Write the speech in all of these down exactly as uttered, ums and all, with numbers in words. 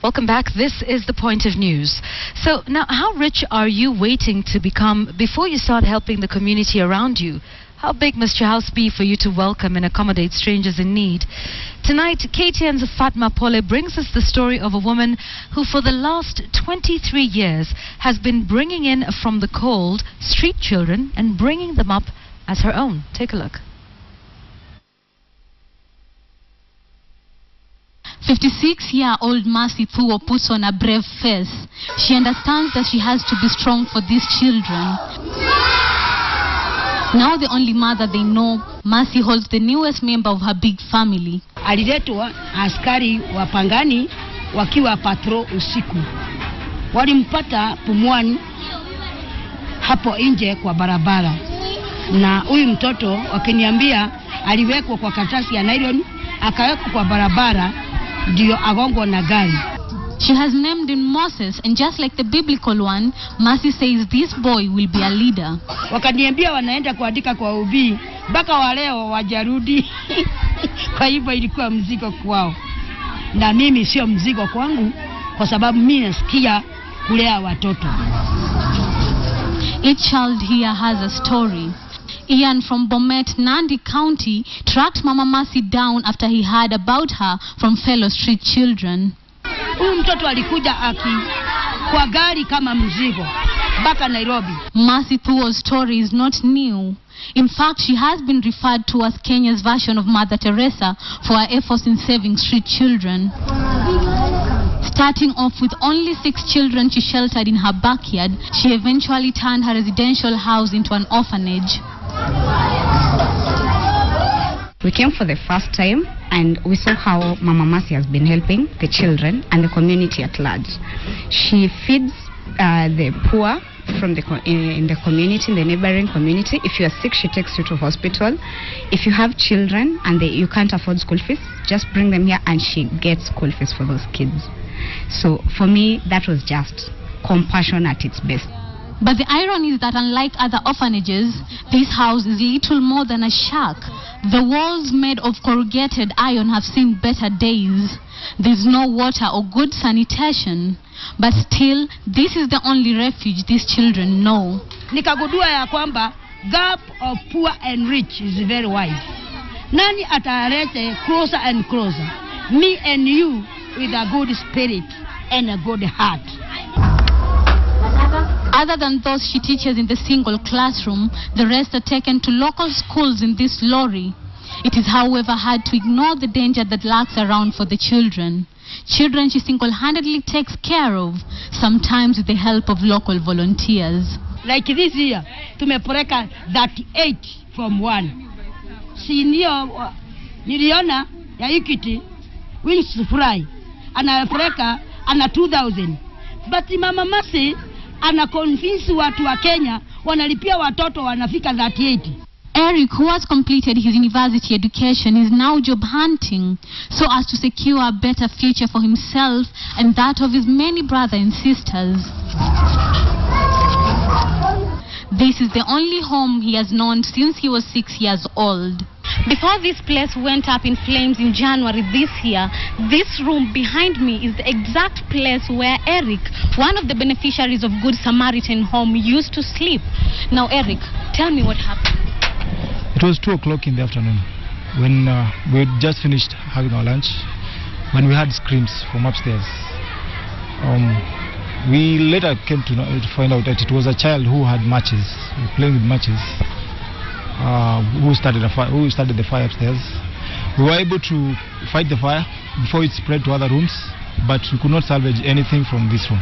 Welcome back. This is The Point of News. So now, how rich are you waiting to become before you start helping the community around you? How big must your house be for you to welcome and accommodate strangers in need? Tonight, K T N's Fatma Pole brings us the story of a woman who for the last twenty-three years has been bringing in from the cold street children and bringing them up as her own. Take a look. fifty-six-year-old Masi Thuo puts on a brave face. She understands that she has to be strong for these children. Now the only mother they know, Masi holds the newest member of her big family. Aliletwa askari wapangani wakiwa patro usiku. Walimpata Pumwani hapo nje kwa barabara. Na huyu mtoto wakiniambia aliwekwa kwa karatasi ya nylon, akawekwa kwa barabara ndio agongwe na gari. She has named him Moses, and just like the biblical one, Masi says this boy will be a leader. Wakaniambia wanaenda kuandika kwa ubii, mpaka waleo wajarudi. Kwa hivyo ilikuwa mzigo kwao. Na mimi sio mzigo kwangu kwa sababu mimi nasikia kulea watoto. Each child here has a story. Ian from Bomet, Nandi County, tracked Mama Masi down after he heard about her from fellow street children. Huyu mtoto alikuja aki kwa gari kama mzigo baka Nairobi. Masi Thuo's story is not new. In fact, she has been referred to as Kenya's version of Mother Teresa for her efforts in saving street children. Starting off with only six children she sheltered in her backyard, she eventually turned her residential house into an orphanage. We came for the first time and we saw how Mama Masi has been helping the children and the community at large. She feeds uh, the poor from the co in the community, in the neighboring community. If you are sick, she takes you to hospital. If you have children and they, you can't afford school fees, just bring them here and she gets school fees for those kids. So for me, that was just compassion at its best. But the irony is that unlike other orphanages, this house is little more than a shack. The walls made of corrugated iron have seen better days. There's no water or good sanitation. But still, this is the only refuge these children know. Nikagudua ya kwamba, gap of poor and rich is very wide. Nani atarete closer and closer. Me and you with a good spirit and a good heart. Other than those she teaches in the single classroom, the rest are taken to local schools in this lorry. It is, however, hard to ignore the danger that lurks around for the children. Children she single-handedly takes care of, sometimes with the help of local volunteers. Like this year, tumeporeka thirty-eight from one. Senior niliona ya Equity wings fly, anaporeka ana two thousand. But Mama Masi ana convince watu wa Kenya wanalipia watoto wanafika thirty-eight. Eric, who has completed his university education, is now job hunting so as to secure a better future for himself and that of his many brothers and sisters. This is the only home he has known since he was six years old. Before this place went up in flames in January this year, this room behind me is the exact place where Eric, one of the beneficiaries of Good Samaritan Home, used to sleep. Now, Eric, tell me what happened. It was two o'clock in the afternoon when uh, we had just finished having our lunch, when we heard screams from upstairs. Um, we later came to, know, to find out that it was a child who had matches, playing with matches. Uh, who started the fire? Who started the fire upstairs? We were able to fight the fire before it spread to other rooms, but we could not salvage anything from this room.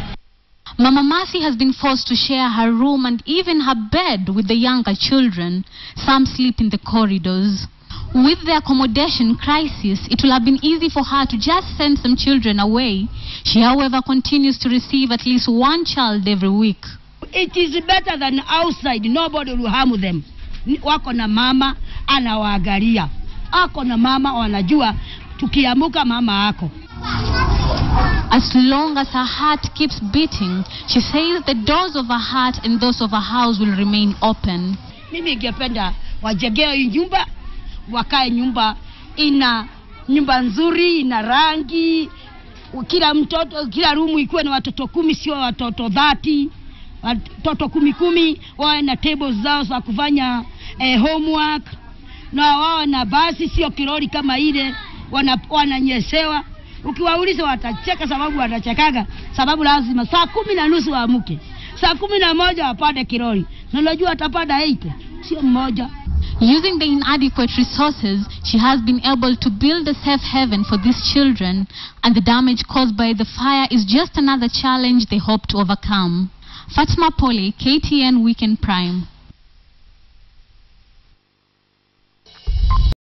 Mama Masi has been forced to share her room and even her bed with the younger children. Some sleep in the corridors. With the accommodation crisis, it will have been easy for her to just send some children away. She, however, continues to receive at least one child every week. It is better than outside. Nobody will harm them. Wako na mama anawaangalia, ako na mama wanajua tukiamuka mama ako. As long as her heart keeps beating, she says the doors of her heart and those of her house will remain open. Mimi ningependa wajengee nyumba, wakae nyumba ina nyumba nzuri, ina rangi, kila mtoto, kila rumu ikuwe na watoto kumi, sio watoto dhati, watoto kumi kumi, wawe na tables zao za kufanya eh, homework, na wawe na basi, sio kirori kama ile wananyesewa. Ukiwauliza watacheka sababu watachekaga, sababu lazima saa kumi na nusu waamuke, saa kumi na moja wapande kirori, na unajua atapanda eight, sio mmoja. Using the inadequate resources, she has been able to build a safe haven for these children, and the damage caused by the fire is just another challenge they hope to overcome. Fatma Pole, K T N Weekend Prime.